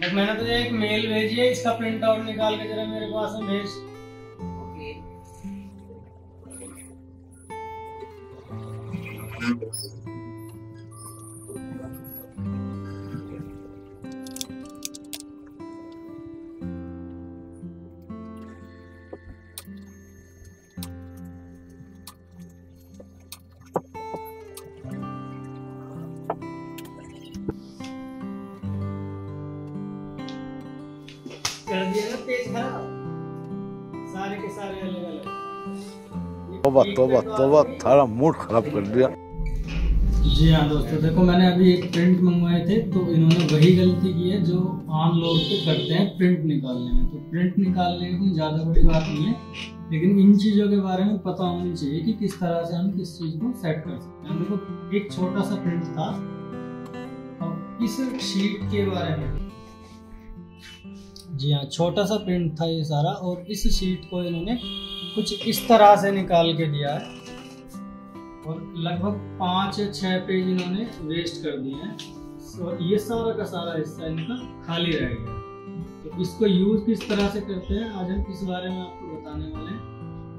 But मैंने तुझे एक मेल भेजी है, इसका प्रिंट आउट निकाल के जरा मेरे पास में भेज। सारे के सारे अलग-अलग। तोबा तोबा तोबा थारा मूड खराब कर दिया। जी हाँ दोस्तों, देखो मैंने अभी एक प्रिंट मंगवाए थे, तो इन्होंने वही गलती की है जो आम लोग तो करते हैं प्रिंट निकालने में। तो प्रिंट निकालने में ज़्यादा बड़ी बात नहीं है, लेकिन इन चीज़ों के बारे में पता होनी चाहिए कि किस तरह से हम किस चीज़ को सेट कर सकते हैं। देखो एक छोटा सा प्रिंट था, अब इस शीट के बारे में, जी हाँ छोटा सा प्रिंट था ये सारा, और इस शीट को इन्होंने कुछ इस तरह से निकाल के दिया है और लगभग 5 या 6 पेज इन्होंने वेस्ट कर दिए हैं, और ये सारा का सारा हिस्सा इनका खाली रह गया। तो इसको यूज़ किस तरह से करते हैं आज हम इस बारे में आपको बताने वाले हैं।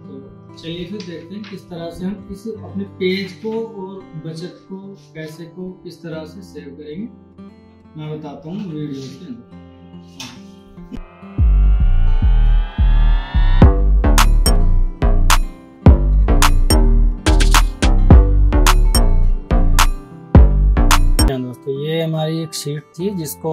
तो चलिए फिर देखते हैं किस तरह से हम इस अपने पेज को और बचत को, पैसे को किस तरह से सेव करेंगे, मैं बताता हूँ वीडियो के अंदर। हमारी एक शीट थी जिसको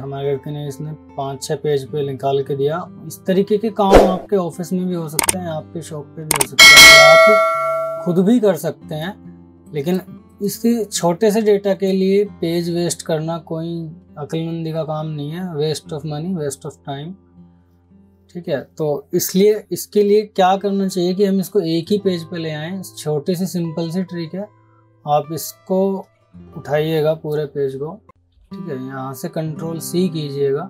हमारे लड़के ने इसने 5-6 पेज पे निकाल के दिया। इस तरीके के काम आपके ऑफिस में भी हो सकते हैं, आपके शॉप पे भी हो सकते हैं, आप खुद भी कर सकते हैं, लेकिन इसके छोटे से डेटा के लिए पेज वेस्ट करना कोई अक्लमंदी का काम नहीं है। Waste of money, waste of time, ठीक है। तो इसलिए इसके लिए क्या करना चाहिए कि हम इसको एक ही पेज पर ले आएँ। छोटे से सिंपल सी ट्रिक है, आप इसको उठाइएगा पूरे पेज को, ठीक है, यहाँ से Ctrl+C कीजिएगा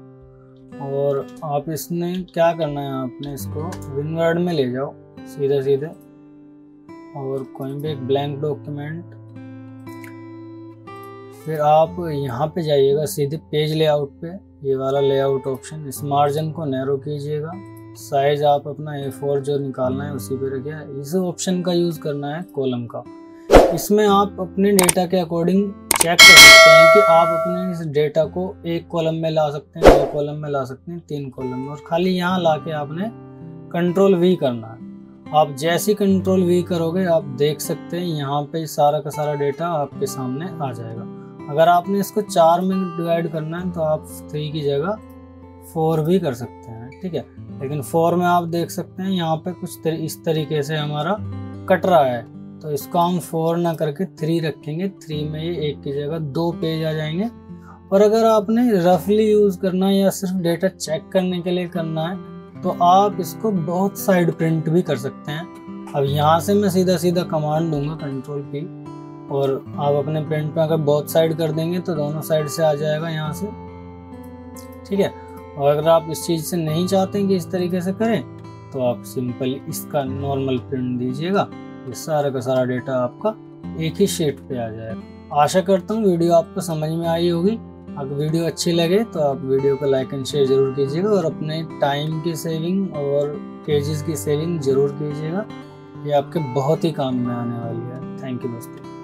और आप इसने क्या करना है, आपने इसको WinWord में ले जाओ सीधे सीधे, और कोई भी एक ब्लैंक डॉक्यूमेंट। फिर आप यहाँ पे जाइएगा सीधे पेज लेआउट पे, ये वाला लेआउट ऑप्शन, इस मार्जिन को नैरो कीजिएगा, साइज आप अपना A4 जो निकालना है उसी पे रखिए। इस ऑप्शन का यूज़ करना है कॉलम का, इसमें आप अपने डेटा के अकॉर्डिंग चेक कर सकते हैं कि आप अपने इस डेटा को एक कॉलम में ला सकते हैं, 2 कॉलम में ला सकते हैं, 3 कॉलम में, और खाली यहाँ ला के आपने Ctrl+V करना है। आप जैसे Ctrl+V करोगे आप देख सकते हैं यहाँ पे सारा का सारा डेटा आपके सामने आ जाएगा। अगर आपने इसको 4 में डिवाइड करना है तो आप 3 की जगह 4 भी कर सकते हैं, ठीक है, लेकिन 4 में आप देख सकते हैं यहाँ पर कुछ इस तरीके से हमारा कट रहा है, तो इसको हम 4 ना करके 3 रखेंगे। 3 में ये 1 की जगह 2 पेज आ जाएंगे। और अगर आपने रफली यूज़ करना है या सिर्फ डेटा चेक करने के लिए करना है तो आप इसको बहुत साइड प्रिंट भी कर सकते हैं। अब यहाँ से मैं सीधा सीधा कमांड दूंगा Ctrl+P, और आप अपने प्रिंट में अगर बहुत साइड कर देंगे तो दोनों साइड से आ जाएगा यहाँ से, ठीक है। और अगर आप इस चीज़ से नहीं चाहते कि इस तरीके से करें तो आप सिंपल इसका नॉर्मल प्रिंट दीजिएगा, सारा का सारा डेटा आपका एक ही शीट पे आ जाएगा। आशा करता हूँ वीडियो आपको समझ में आई होगी। अगर वीडियो अच्छी लगे तो आप वीडियो को लाइक एंड शेयर जरूर कीजिएगा, और अपने टाइम की सेविंग और पेजेस की सेविंग जरूर कीजिएगा, ये आपके बहुत ही काम में आने वाली है। थैंक यू दोस्तों।